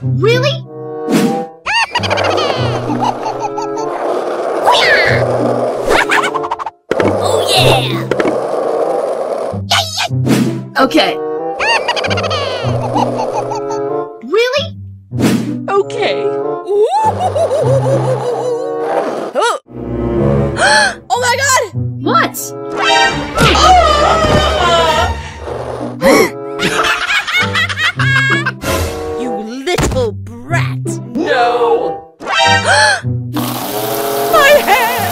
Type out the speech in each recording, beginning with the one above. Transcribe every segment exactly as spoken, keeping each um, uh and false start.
Really? Oh yeah! Okay. Really? Okay. Oh. Oh my god! What? Oh. You little brat! No! My head!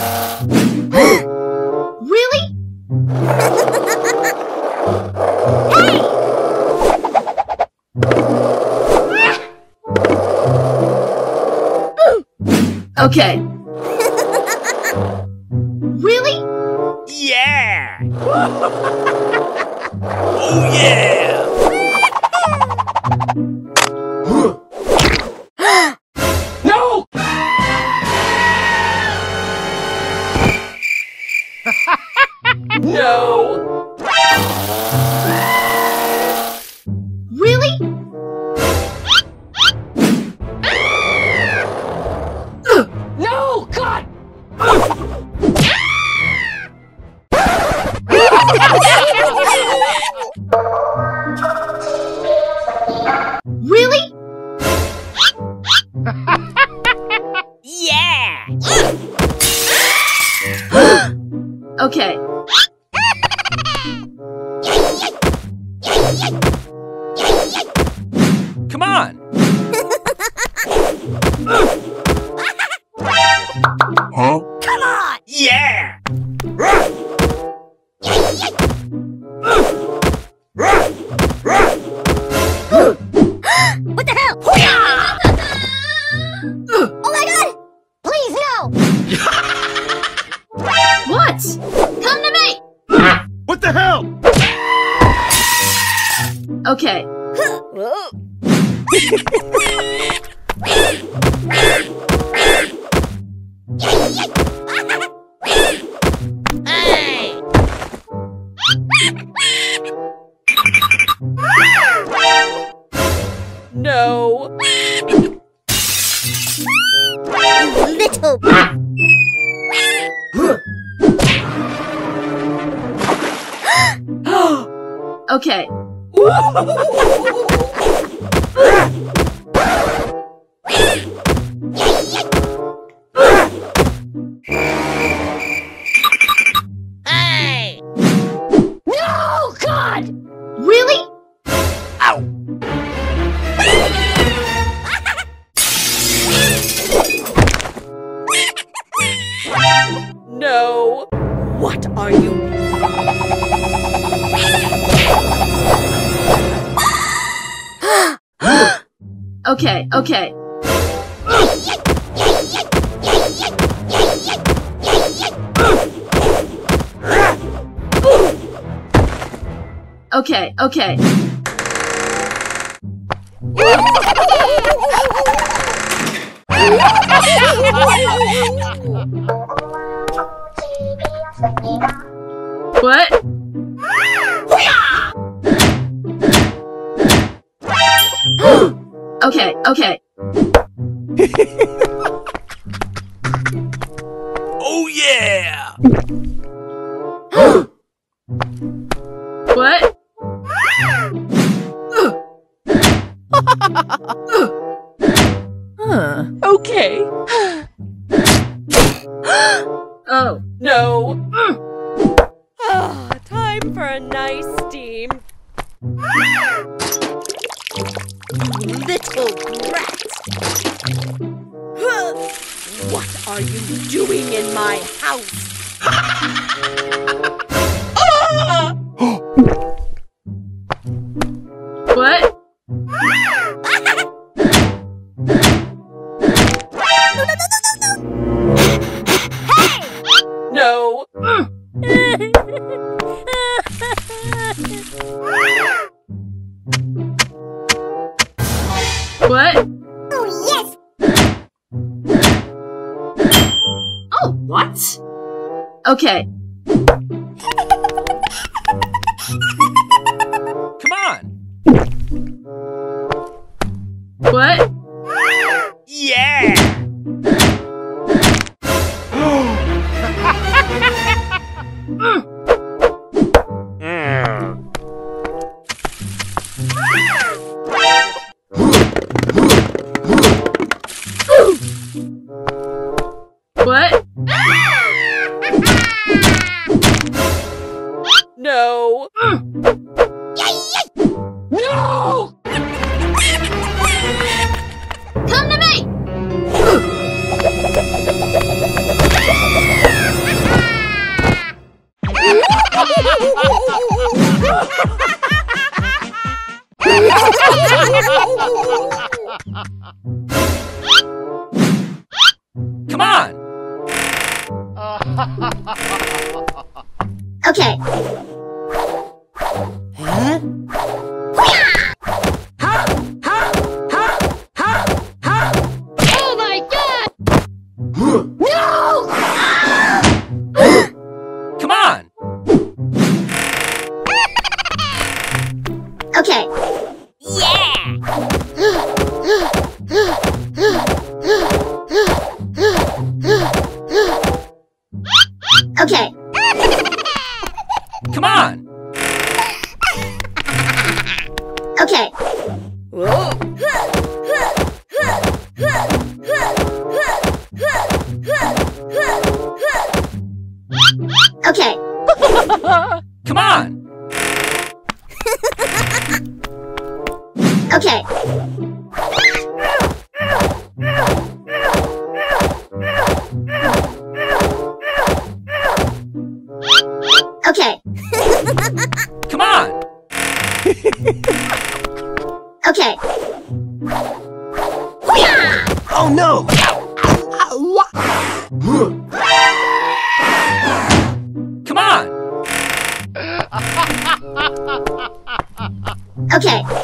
Really? Hey! Okay. Really? Yeah! Oh yeah! No! No! Really? No! God! Really? Yeah! Okay. Come on! Huh? Come on! Yeah! What the hell? Oh my god! Please no! What? Come to me! What the hell? Okay. Hey! No! You little... Okay. Hey! No, God! Really? Ow! No! What are you? Okay, okay. Okay, okay. What? Okay, okay. Oh yeah! What? Huh. Okay. Oh no. Time for a nice steam. You little brat! What are you doing in my house? Ah! What? No, no, no, no, no, no! Hey! No! What? Oh, yes! Oh, what? Okay. No! No! Come to me! Come on! Okay. Huh? Okay. Yeah. Okay. Come on. Okay. Whoa. Okay. Come on. Okay. Okay. Come on. Okay. Oh no. Come on. Okay.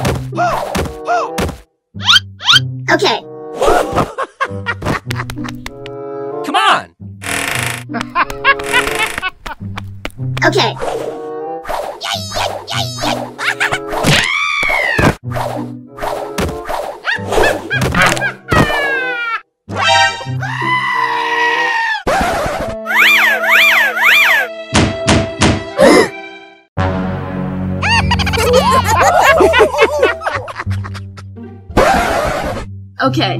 Oh yeah! Okay. Come on! Okay. Okay.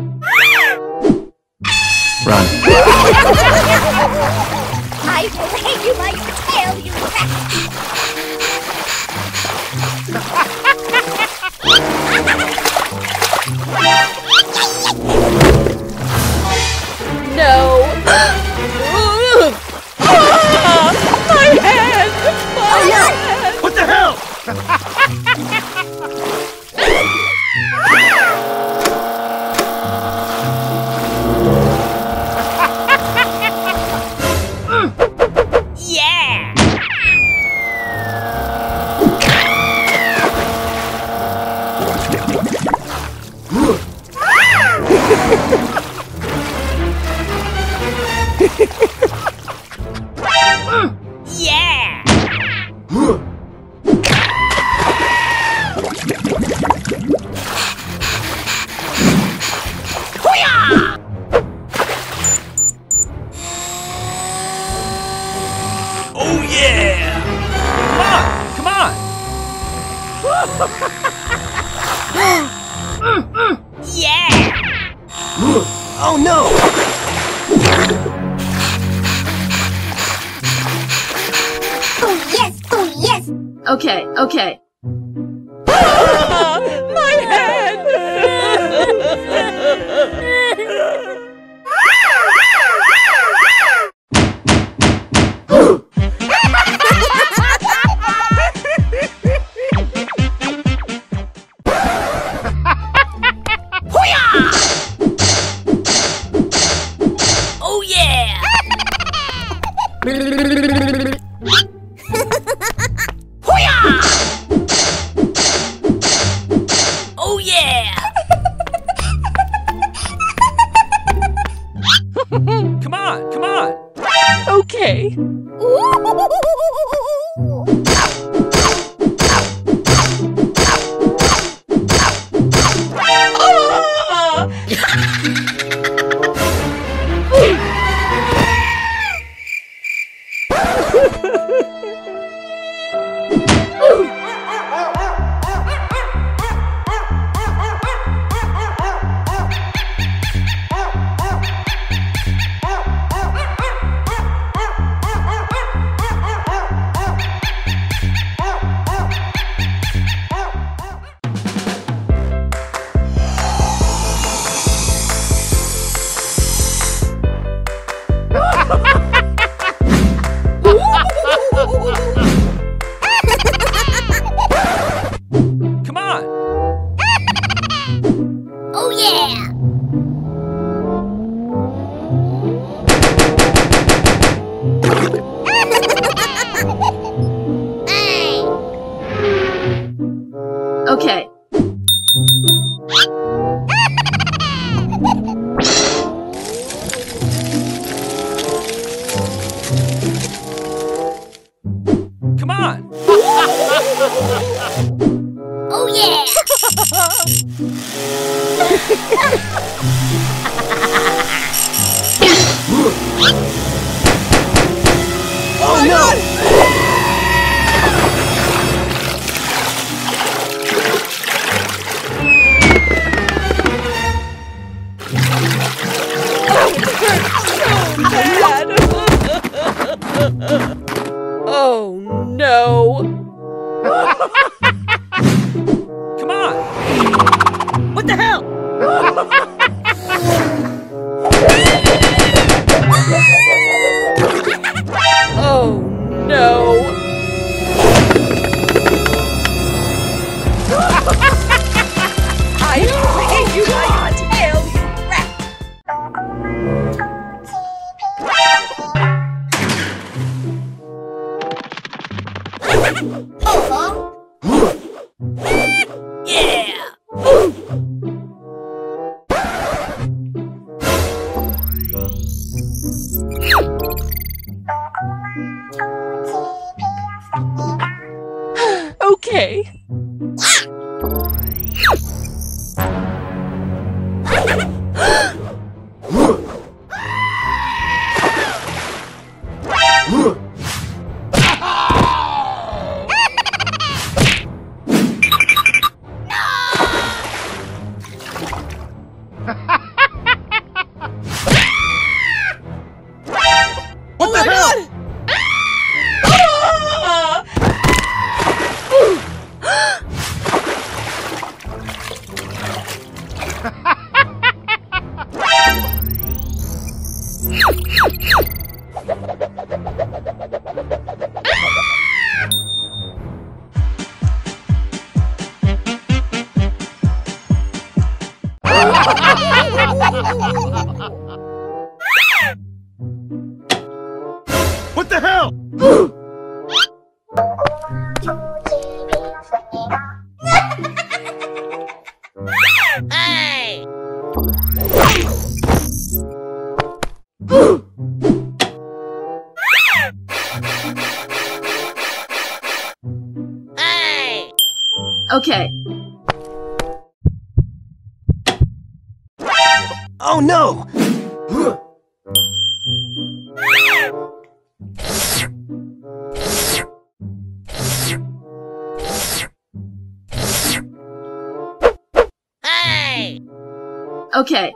Run. I hate you, I tell you that. No. Ah, my head. My oh, yeah. head. What the hell? Yeah! Oh yeah! Come on! Come on! Yeah! Oh no! Okay, okay. Ah, my head! Oh yeah! Come on, come on. Okay. Okay. What the hell? Hey! Hey! Okay. Oh no! Hey! Okay.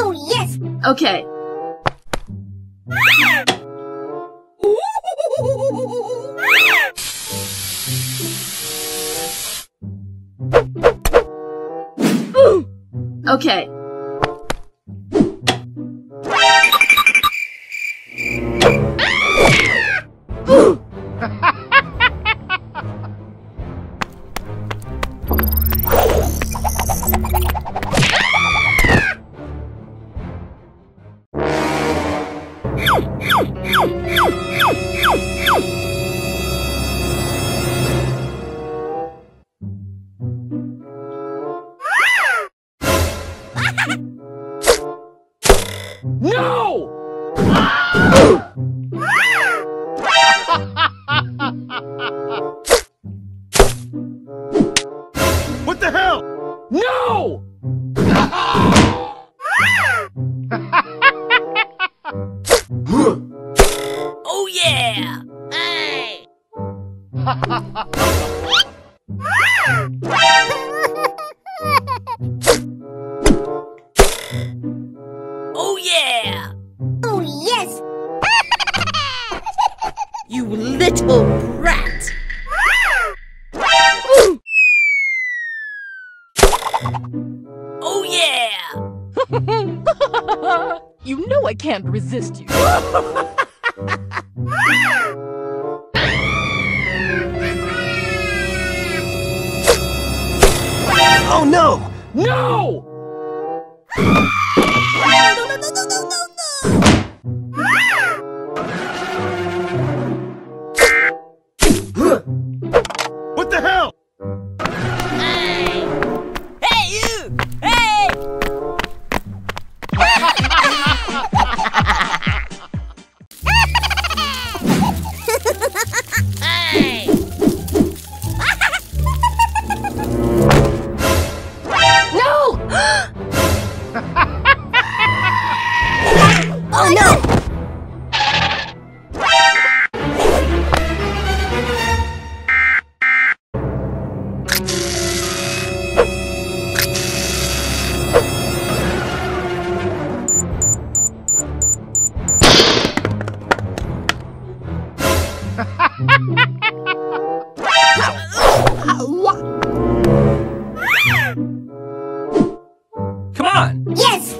Oh yes! Okay. Okay. What the hell? No! Oh yeah! Hey! Oh yeah! Oh yes! You little brat! Oh yeah! You know I can't resist you. Oh no! No! What the hell? Yes!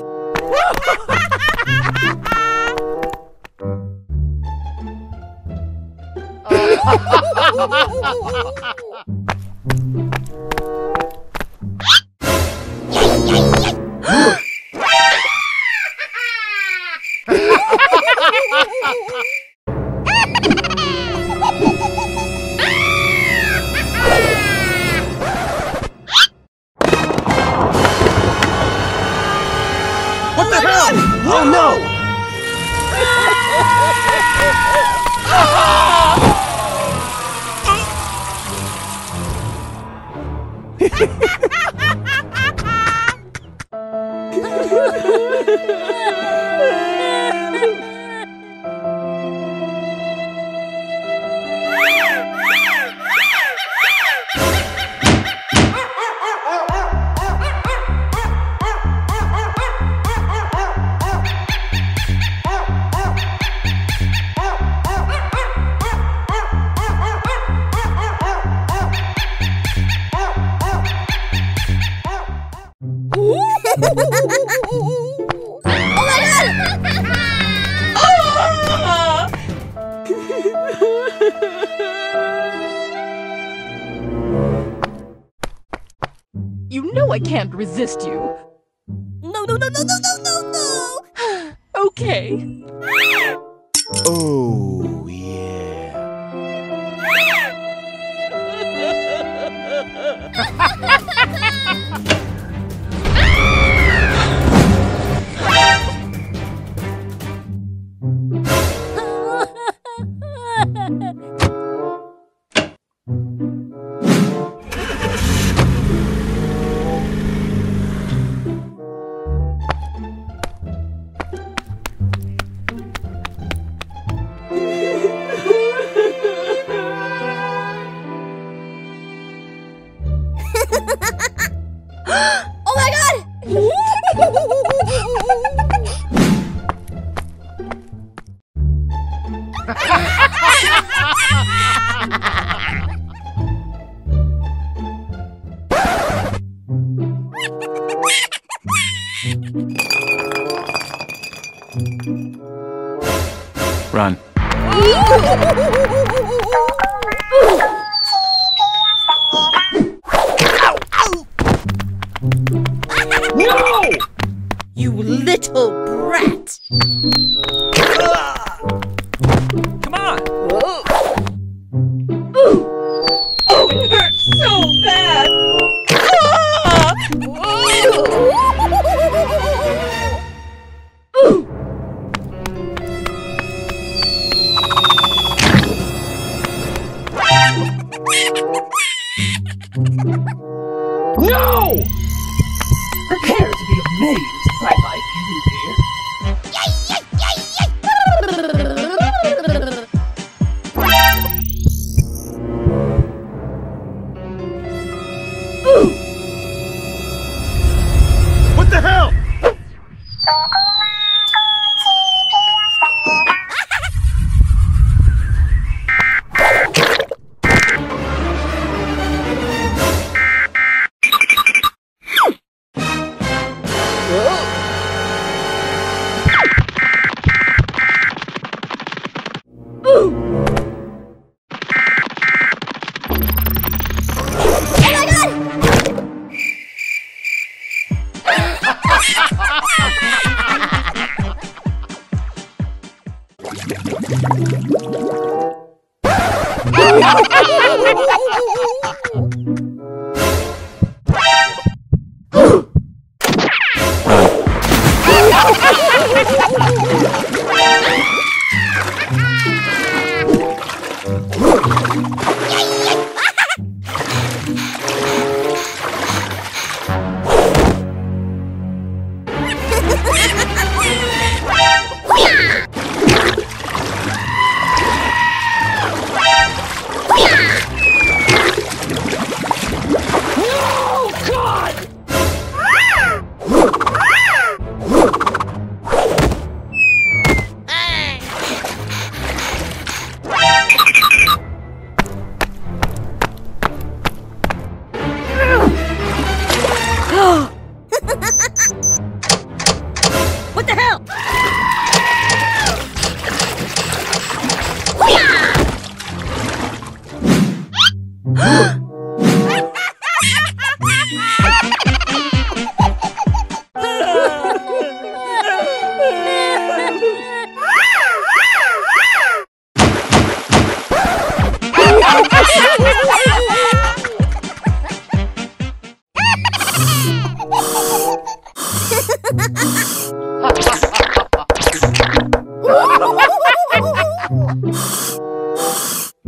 Resist you. No, no, no, no, no, no, no, no! Okay. Oh, yeah.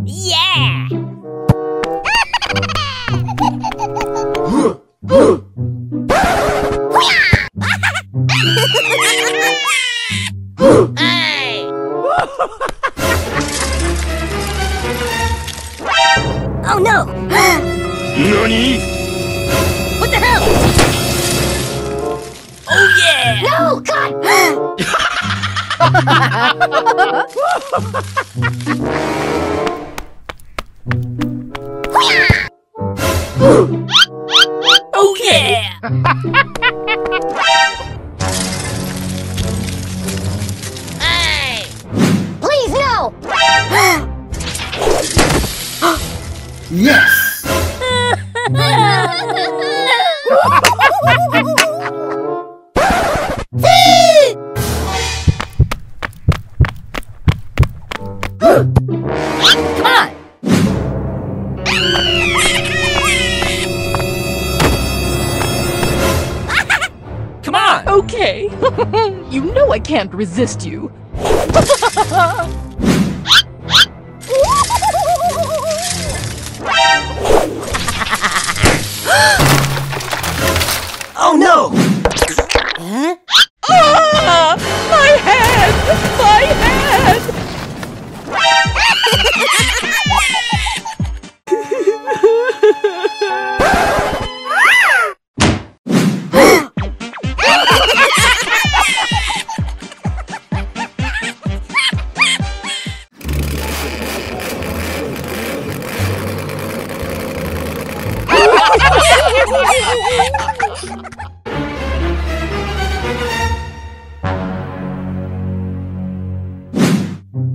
Yeah! no! Nani? What the hell? Oh yeah! No, God! Oh yeah! Yes! Come on! Come on! Okay. You know I can't resist you. Oh no! Huh? Ah! My head! My head!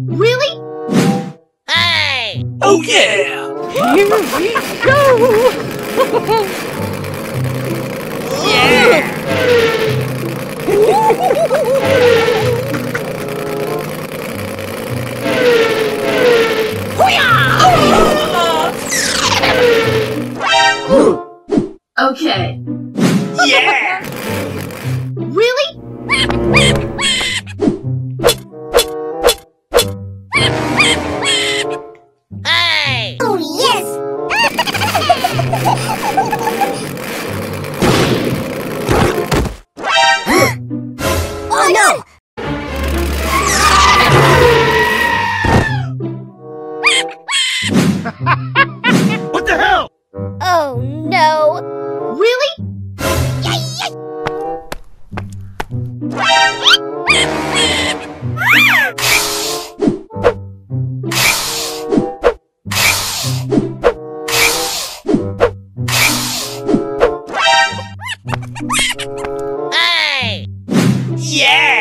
Really? Hey! Oh yeah! Here we go! Yeah! Okay. Yeah! Really? Hey! Oh, yes! Oh, no! What the hell? Oh, no! Really? Yay, yay. Hey! Yeah!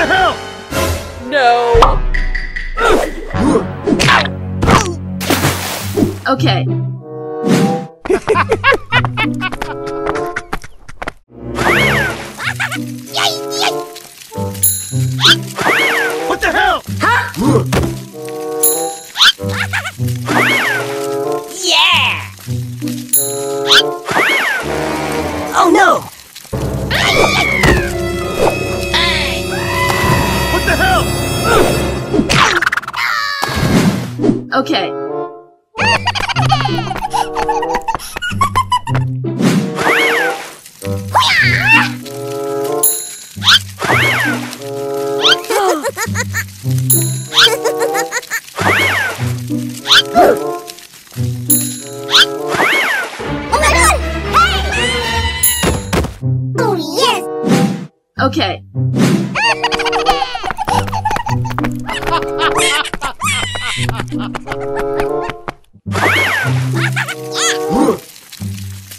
the hell? No. Okay. What the hell? Huh? Okay.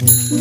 Okay.